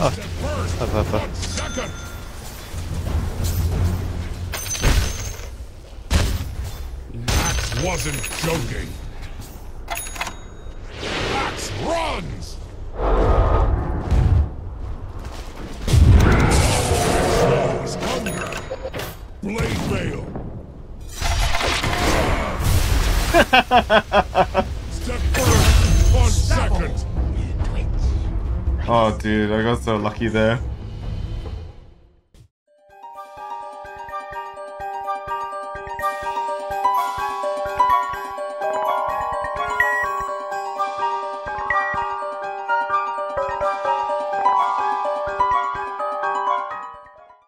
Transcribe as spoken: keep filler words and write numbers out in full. Oh. Up, up, up. Max wasn't joking. Max runs. Max hunger. Blade mail. Step first. One second. Oh dude, I got so lucky there.